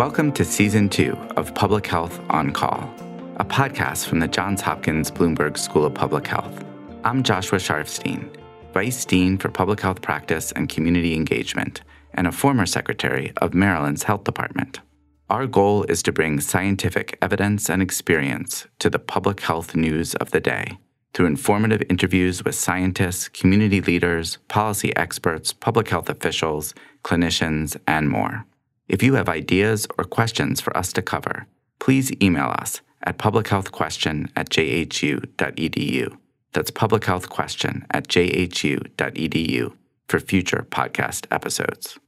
Welcome to Season 2 of Public Health On Call, a podcast from the Johns Hopkins Bloomberg School of Public Health. I'm Joshua Sharfstein, Vice Dean for Public Health Practice and Community Engagement, and a former secretary of Maryland's Health Department. Our goal is to bring scientific evidence and experience to the public health news of the day through informative interviews with scientists, community leaders, policy experts, public health officials, clinicians, and more. If you have ideas or questions for us to cover, please email us at publichealthquestion@jhu.edu. That's publichealthquestion@jhu.edu for future podcast episodes.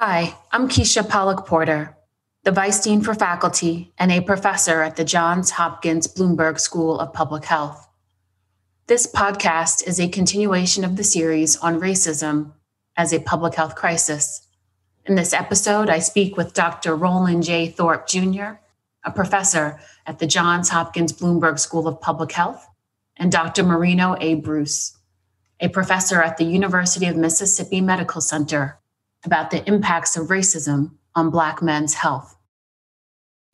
Hi, I'm Keshia Pollack Porter, the Vice Dean for Faculty and a professor at the Johns Hopkins Bloomberg School of Public Health. This podcast is a continuation of the series on racism as a public health crisis. In this episode, I speak with Dr. Roland J. Thorpe Jr., a professor at the Johns Hopkins Bloomberg School of Public Health, and Dr. Marino A. Bruce, a professor at the University of Mississippi Medical Center, about the impacts of racism on Black men's health.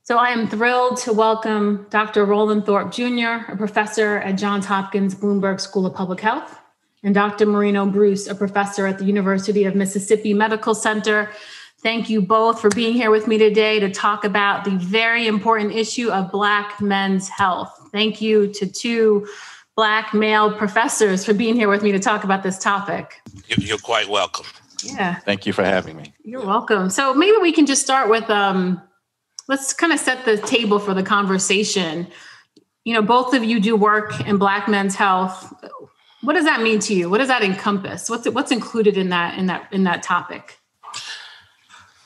So I am thrilled to welcome Dr. Roland Thorpe Jr., a professor at Johns Hopkins Bloomberg School of Public Health, and Dr. Marino Bruce, a professor at the University of Mississippi Medical Center. Thank you both for being here with me today to talk about the very important issue of Black men's health. Thank you to two Black male professors for being here with me to talk about this topic. You're quite welcome. Yeah. Thank you for having me. You're welcome. So maybe we can just start with, let's kind of set the table for the conversation. You know, both of you do work in Black men's health. What does that mean to you? What does that encompass? What's included in that topic?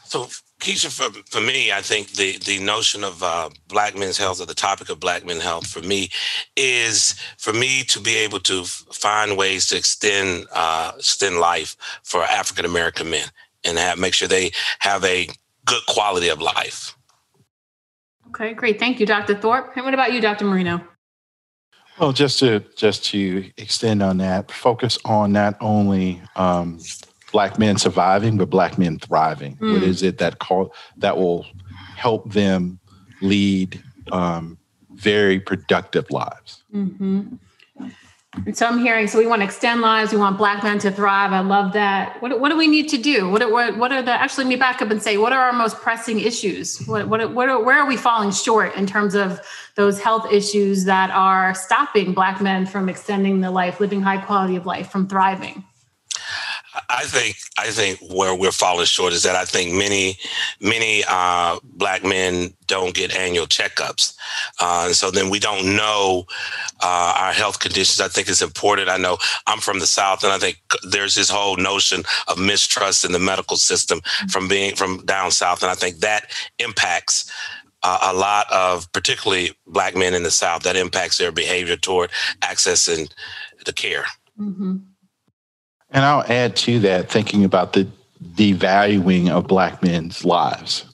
So, Keshia, for me, I think the notion of Black men's health, or the topic of Black men's health, for me, is for me to be able to find ways to extend life for African American men and make sure they have a good quality of life. Okay, great. Thank you, Dr. Thorpe. And what about you, Dr. Marino? Well, just to extend on that, focus on not only Black men surviving, but Black men thriving. What is it that will help them lead very productive lives? Mm-hmm. And so I'm hearing, so we want to extend lives. We want Black men to thrive. I love that. What do we need to do? Let me back up and say, what are our most pressing issues? Where are we falling short in terms of those health issues that are stopping Black men from extending the life, living high quality of life, from thriving? I think where we're falling short is that I think many Black men don't get annual checkups. So then we don't know our health conditions. I think it's important. I know I'm from the South, and I think there's this whole notion of mistrust in the medical system from down South. And I think that impacts a lot of particularly Black men in the South. That impacts their behavior toward accessing the care. Mm-hmm. And I'll add to that, thinking about the devaluing of Black men's lives,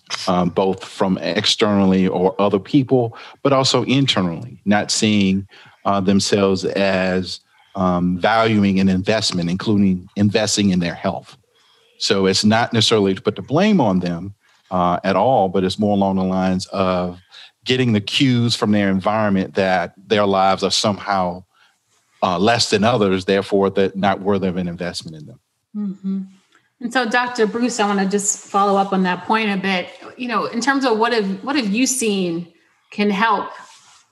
both from externally or other people, but also internally, not seeing themselves as valuing an investment, including investing in their health. So it's not necessarily to put the blame on them at all, but it's more along the lines of getting the cues from their environment that their lives are somehow less than others, therefore that not worthy of an investment in them. Mm-hmm. And so, Dr. Bruce, I want to just follow up on that point a bit. You know, in terms of what have you seen can help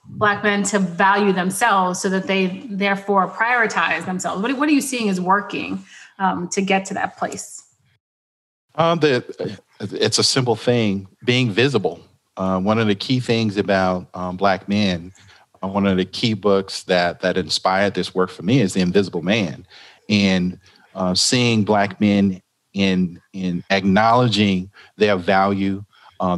Black men to value themselves so that they therefore prioritize themselves? What are you seeing is working to get to that place? It's a simple thing: being visible. One of the key things about Black men. One of the key books that inspired this work for me is The Invisible Man. And seeing Black men in acknowledging their value,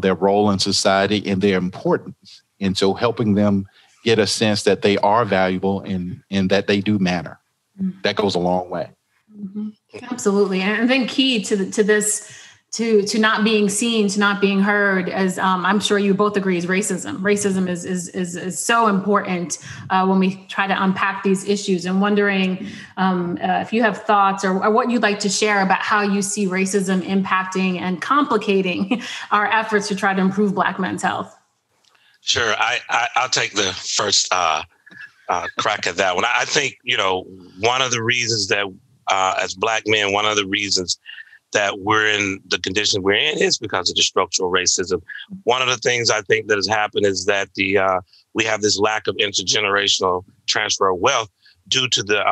their role in society, and their importance. And so helping them get a sense that they are valuable and that they do matter. Mm-hmm. That goes a long way. Mm-hmm. Absolutely. And I think key to this to not being seen, to not being heard, as I'm sure you both agree, is racism. Racism is so important when we try to unpack these issues. And wondering if you have thoughts or what you'd like to share about how you see racism impacting and complicating our efforts to try to improve Black men's health. Sure, I'll take the first crack at that one. I think, you know, one of the reasons that as Black men, one of the reasons that we're in the condition we're in is because of the structural racism. One of the things I think that has happened is that we have this lack of intergenerational transfer of wealth due to the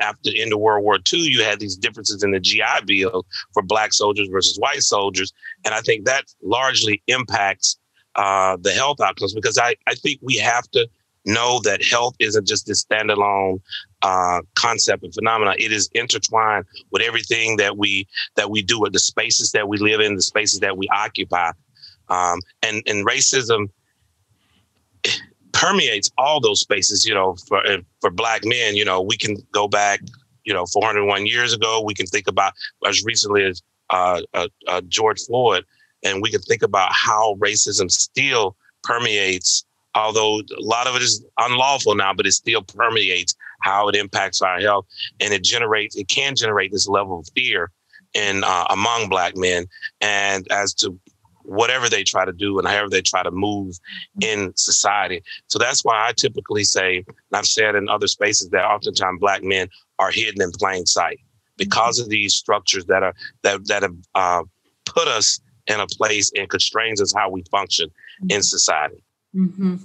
after the end of World War II, you had these differences in the GI Bill for Black soldiers versus white soldiers. And I think that largely impacts the health outcomes, because I think we have to know that health isn't just this standalone concept and phenomena. It is intertwined with everything that we do, with the spaces that we live in, the spaces that we occupy. And racism permeates all those spaces. You know, for Black men, you know, we can go back, you know, 401 years ago. We can think about as recently as George Floyd, and we can think about how racism still permeates, although a lot of it is unlawful now, but it still permeates how it impacts our health. And it can generate this level of fear in among Black men, and as to whatever they try to do and however they try to move in society. So that's why I typically say, and I've said in other spaces, that oftentimes Black men are hidden in plain sight because of these structures that have put us in a place and constrains us how we function in society. Mm-hmm.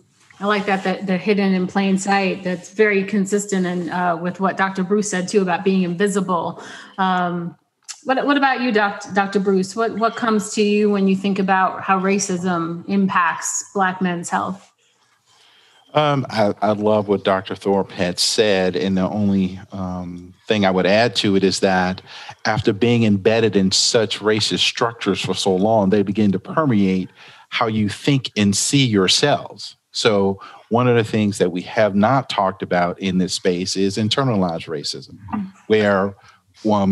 I like that they're hidden in plain sight. That's very consistent and with what Dr. Bruce said too about being invisible. What about you, Dr. Bruce? What comes to you when you think about how racism impacts Black men's health? I love what Dr. Thorpe had said, and the only thing I would add to it is that after being embedded in such racist structures for so long, they begin to permeate how you think and see yourselves. So one of the things that we have not talked about in this space is internalized racism, where,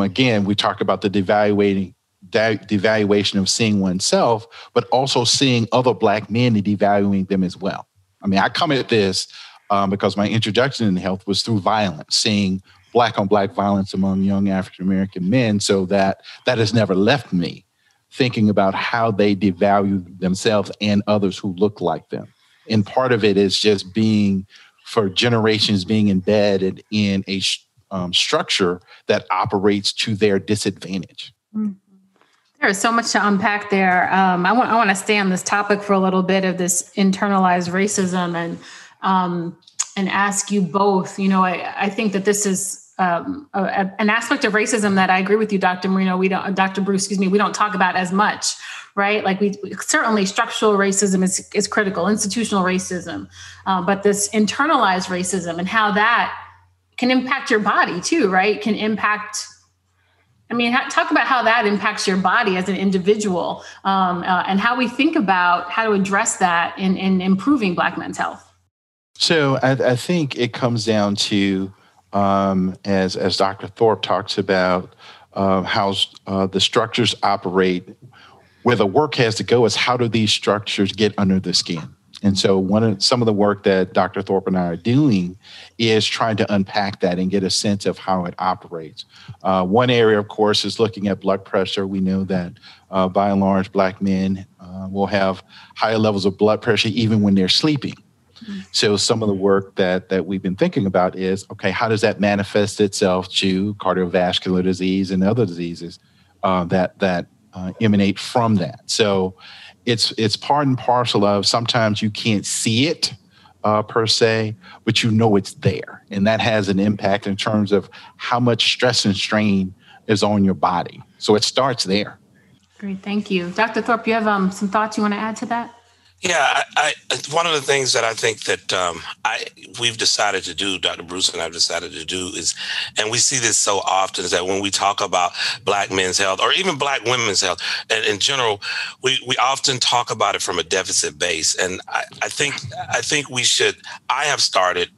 again, we talk about the devaluation of seeing oneself, but also seeing other Black men and devaluing them as well. I mean, I come at this because my introduction in health was through violence, seeing Black on Black violence among young African-American men. So that has never left me, thinking about how they devalue themselves and others who look like them. And part of it is just being, for generations, being embedded in a structure that operates to their disadvantage. Mm-hmm. There's so much to unpack there. I want to stay on this topic for a little bit of this internalized racism and ask you both. You know, I think that this is an aspect of racism that I agree with you, Dr. Marino. Dr. Bruce, excuse me. We don't talk about as much, right? Like we certainly structural racism is critical, institutional racism, but this internalized racism and how that can impact your body too, right? Can impact. I mean, talk about how that impacts your body as an individual and how we think about how to address that in improving Black men's health. So I think it comes down to, as Dr. Thorpe talks about, how the structures operate, where the work has to go is how do these structures get under the skin? And so some of the work that Dr. Thorpe and I are doing is trying to unpack that and get a sense of how it operates. One area, of course, is looking at blood pressure. We know that by and large, Black men will have higher levels of blood pressure even when they're sleeping. Mm-hmm. So some of the work that we've been thinking about is, okay, how does that manifest itself to cardiovascular disease and other diseases that emanate from that? So it's part and parcel of sometimes you can't see it per se, but you know it's there. And that has an impact in terms of how much stress and strain is on your body. So it starts there. Great. Thank you. Dr. Thorpe, you have some thoughts you want to add to that? Yeah. One of the things that I think that we've decided to do, Dr. Bruce and I have decided to do is, and we see this so often, is that when we talk about Black men's health or even Black women's health and in general, we often talk about it from a deficit base. And I think I have started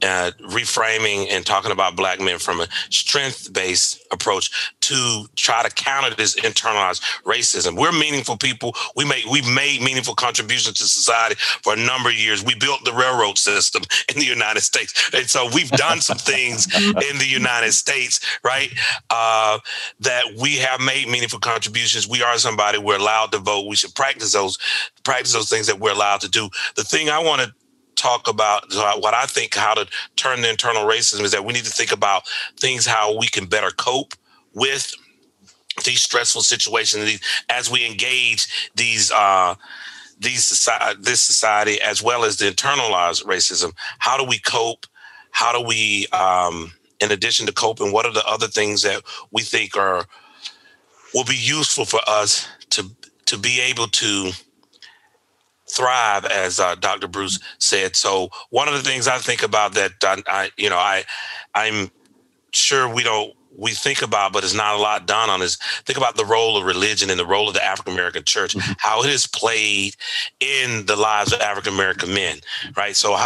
reframing and talking about Black men from a strength-based approach to try to counter this internalized racism. We're meaningful people. We've made meaningful contributions to society for a number of years. We built the railroad system in the United States. And so we've done some things in the United States, right, that we have made meaningful contributions. We are somebody. We're allowed to vote. We should practice those things that we're allowed to do. The thing I want to talk about, what I think how to turn the internal racism, is that we need to think about things, how we can better cope with these stressful situations as we engage this society, as well as the internalized racism. How do we cope? How do we, in addition to coping, what are the other things that we think will be useful for us to be able to thrive, as Dr. Bruce said? So one of the things I think about that I'm sure we think about, but it's not a lot done on, is think about the role of religion and the role of the African-American church, how it is played in the lives of African-American men, right? So,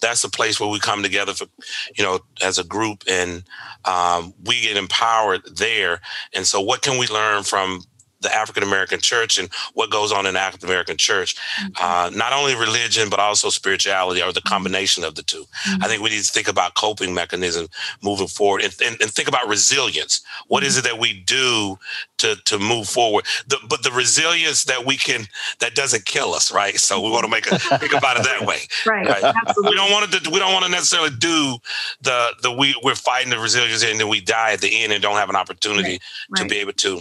that's the place where we come together for, as a group, and we get empowered there. And so what can we learn from the African-American church and what goes on in the African-American church, not only religion, but also spirituality, or the combination of the two. Mm-hmm. I think we need to think about coping mechanisms moving forward, and think about resilience. What is it that we do to move forward? But the resilience that we can, that doesn't kill us, right? So we want to think about it that way. Right. Absolutely. We don't want to necessarily do we're fighting the resilience and then we die at the end and don't have an opportunity to be able to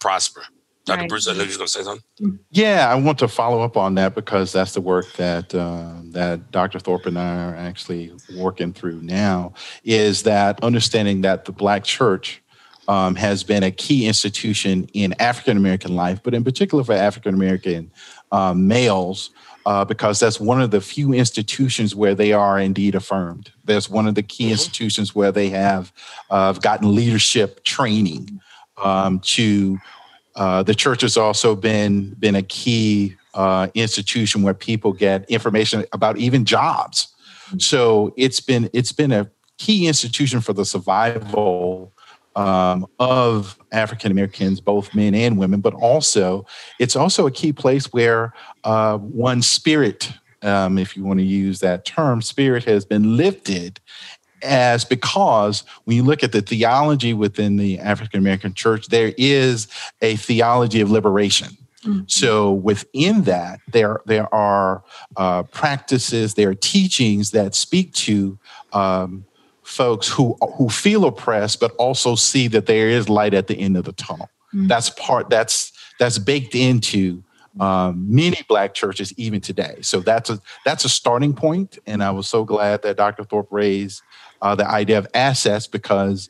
prosper. Dr. Bruce, I know you're going to say something. Yeah, I want to follow up on that, because that's the work that that Dr. Thorpe and I are actually working through now, is that understanding that the Black church has been a key institution in African-American life, but in particular for African-American males, because that's one of the few institutions where they are indeed affirmed. That's one of the key institutions where they have gotten leadership training. The church has also been a key institution where people get information about even jobs. So it's been a key institution for the survival of African Americans, both men and women, but also it's also a key place where one's spirit, if you want to use that term, spirit has been lifted. Because when you look at the theology within the African-American church, there is a theology of liberation. Mm-hmm. So within that, there are practices, there are teachings that speak to folks who feel oppressed, but also see that there is light at the end of the tunnel. Mm-hmm. That's baked into many Black churches even today. So that's a starting point. And I was so glad that Dr. Thorpe raised the idea of assets, because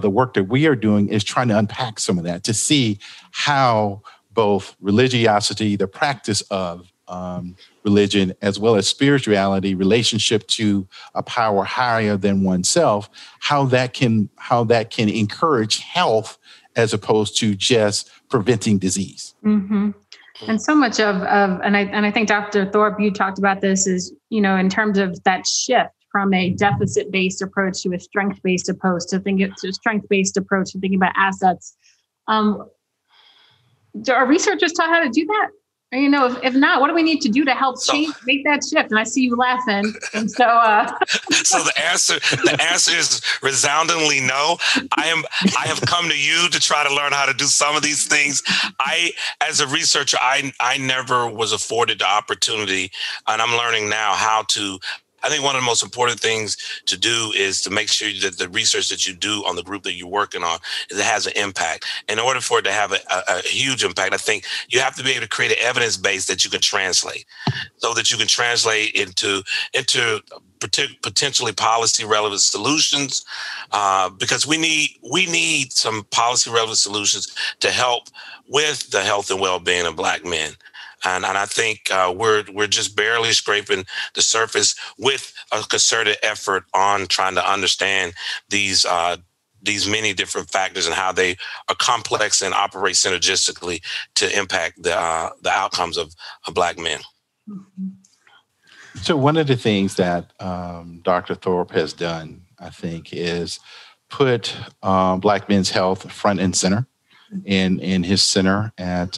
the work that we are doing is trying to unpack some of that, to see how both religiosity, the practice of religion, as well as spirituality, relationship to a power higher than oneself, how that can encourage health as opposed to just preventing disease. Mm-hmm. And so much and I think Dr. Thorpe, you talked about this, is, in terms of that shift from a deficit-based approach to a strength-based approach, thinking about assets. Are researchers taught how to do that? If not, what do we need to do to help make that shift? And I see you laughing. And so, so the answer is resoundingly no. I have come to you to try to learn how to do some of these things. As a researcher, I never was afforded the opportunity, and I'm learning now how to. I think one of the most important things to do is to make sure that the research that you do on the group that you're working on, it has an impact. In order for it to have a huge impact, I think you have to be able to create an evidence base that you can translate, so that you can translate into potentially policy relevant solutions, because we need some policy relevant solutions to help with the health and well-being of Black men. And I think we're just barely scraping the surface with a concerted effort on trying to understand these many different factors and how they are complex and operate synergistically to impact the outcomes of Black men. Mm-hmm. So one of the things that Dr. Thorpe has done, I think, is put Black men's health front and center in his center at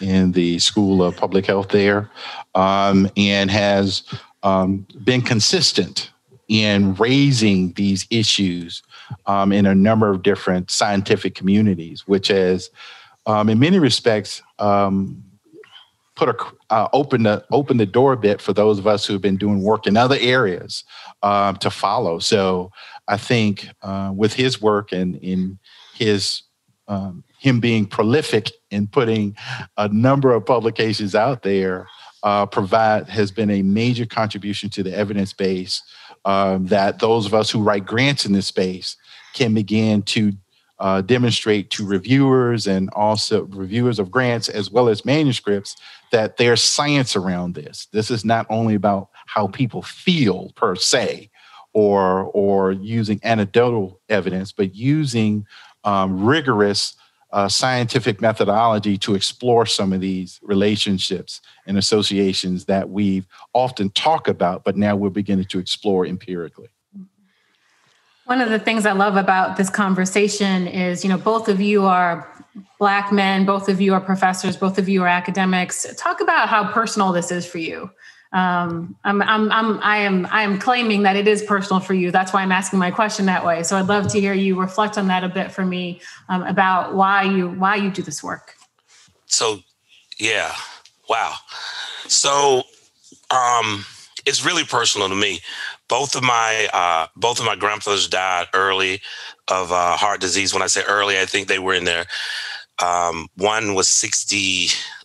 in the School of Public Health there, and has been consistent in raising these issues in a number of different scientific communities, which has, in many respects, opened the door a bit for those of us who have been doing work in other areas to follow. So I think with his work and in his him being prolific in putting a number of publications out there, has been a major contribution to the evidence base that those of us who write grants in this space can begin to demonstrate to reviewers and also reviewers of grants as well as manuscripts that there's science around this. This is not only about how people feel per se, or using anecdotal evidence, but using rigorous scientific methodology to explore some of these relationships and associations that we often talk about, but now we're beginning to explore empirically. One of the things I love about this conversation is, you know, both of you are Black men, both of you are professors, both of you are academics. Talk about how personal this is for you. I am claiming that it is personal for you. That's why I'm asking my question that way. So I'd love to hear you reflect on that a bit for me, about why you do this work. So, yeah, wow. So, it's really personal to me. Both of my grandfathers died early of heart disease. When I say early, I think they were in their one was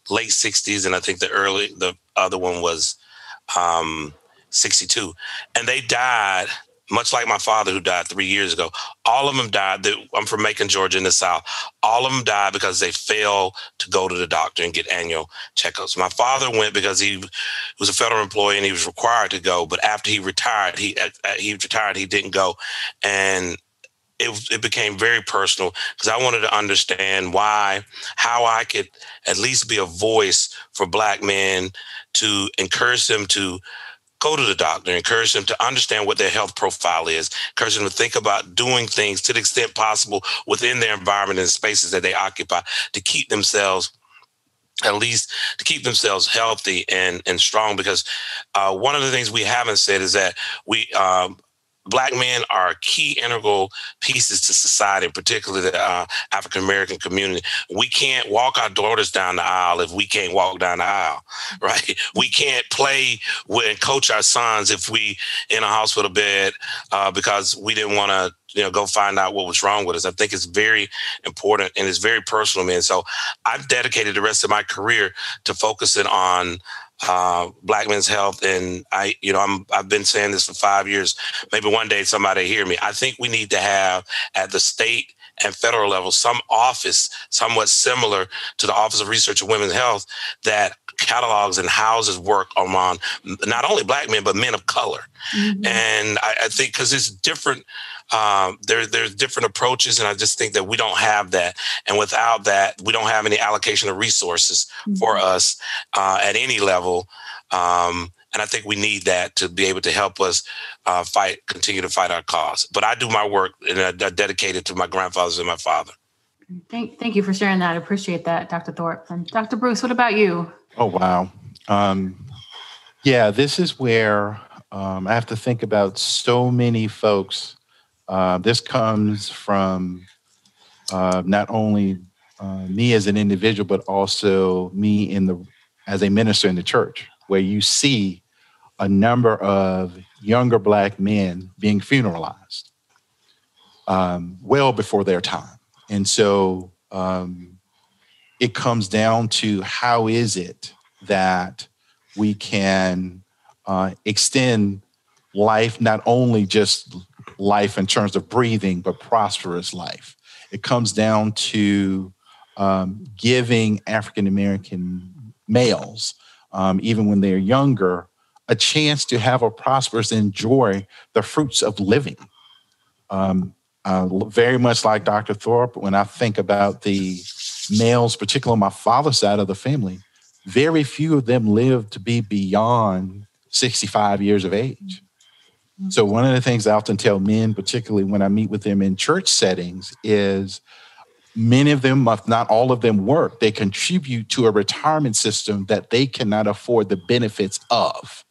late 60s, and I think the other one was 62. And they died much like my father, who died 3 years ago. All of them died. I'm from Macon, Georgia, in the South. All of them died because they failed to go to the doctor and get annual checkups. My father went because he was a federal employee and he was required to go. But after he retired, he didn't go. And it became very personal because I wanted to understand how I could at least be a voice for Black men, to encourage them to go to the doctor, encourage them to understand what their health profile is, encourage them to think about doing things to the extent possible within their environment and spaces that they occupy to keep themselves, at least to keep themselves healthy and strong. Because one of the things we haven't said is that we, Black men are key integral pieces to society, particularly the African-American community. We can't walk our daughters down the aisle if we can't walk down the aisle, right? We can't play with and coach our sons if we in a hospital bed because we didn't want to, go find out what was wrong with us. I think it's very important and it's very personal to me. And so I've dedicated the rest of my career to focusing on Black men's health. And I've been saying this for 5 years. Maybe one day somebody will hear me. I think we need to have at the state and federal level some office somewhat similar to the Office of Research on Women's Health that catalogs and houses work among not only Black men, but men of color. Mm-hmm. And I think because it's different, there's different approaches, and I just think that we don't have that. And without that, we don't have any allocation of resources for us at any level. And I think we need that to be able to help us continue to fight our cause. But I do my work, and I dedicate it to my grandfathers and my father. Thank you for sharing that. I appreciate that, Dr. Thorpe. And Dr. Bruce, what about you? Oh, wow. Yeah, this is where I have to think about so many folks. This comes from not only me as an individual, but also me as a minister in the church, where you see a number of younger Black men being funeralized well before their time. And so it comes down to how is it that we can extend life, not only just life in terms of breathing, but prosperous life. It comes down to giving African-American males, even when they're younger, a chance to have a prosperous, enjoy the fruits of living. Very much like Dr. Thorpe, when I think about the males, particularly on my father's side of the family, very few of them lived to be beyond 65 years of age. So one of the things I often tell men, particularly when I meet with them in church settings, is many of them, if not all of them, work. They contribute to a retirement system that they cannot afford the benefits of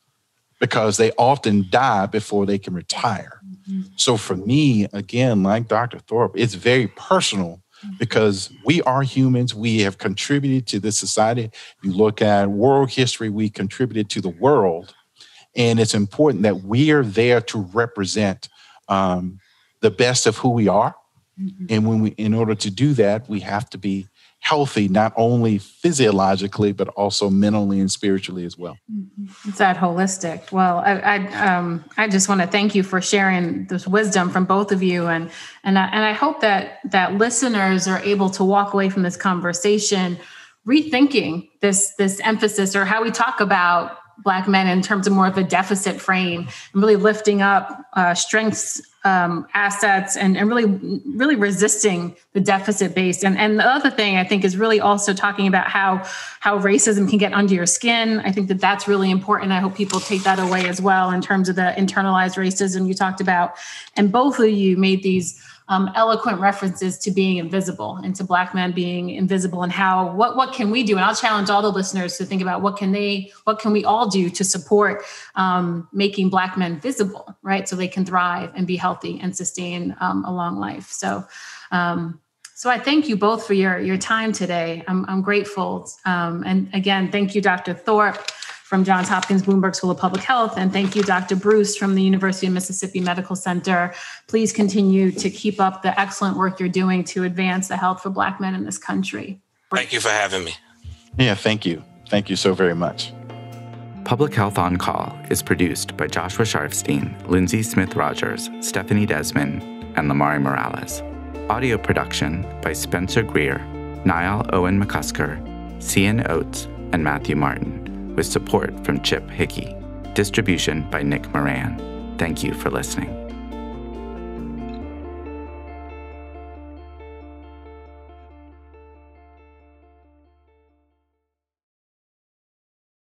because they often die before they can retire. So for me, again, like Dr. Thorpe, it's very personal because we are humans. We have contributed to this society. If you look at world history, we contributed to the world. And it's important that we are there to represent the best of who we are. Mm-hmm. And when we, in order to do that, we have to be healthy, not only physiologically, but also mentally and spiritually as well. Mm-hmm. It's that holistic. Well, I just want to thank you for sharing this wisdom from both of you. And I hope that listeners are able to walk away from this conversation, rethinking this emphasis or how we talk about Black men in terms of more of a deficit frame, and really lifting up strengths, assets, and really resisting the deficit based. And the other thing I think is really also talking about how racism can get under your skin. I think that's really important. I hope people take that away as well in terms of the internalized racism you talked about. And both of you made these eloquent references to being invisible and to Black men being invisible, and how what can we do? And I'll challenge all the listeners to think about what can we all do to support making Black men visible, right? So they can thrive and be healthy and sustain a long life. So I thank you both for your time today. I'm grateful, and again, thank you, Dr. Thorpe from Johns Hopkins Bloomberg School of Public Health. And thank you, Dr. Bruce from the University of Mississippi Medical Center. Please continue to keep up the excellent work you're doing to advance the health for Black men in this country. Thank you for having me. Yeah, thank you. Thank you so very much. Public Health On Call is produced by Joshua Sharfstein, Lindsay Smith-Rogers, Stephanie Desmond, and Lamari Morales. Audio production by Spencer Greer, Niall Owen McCusker, Cian Oates, and Matthew Martin, with support from Chip Hickey. Distribution by Nick Moran. Thank you for listening.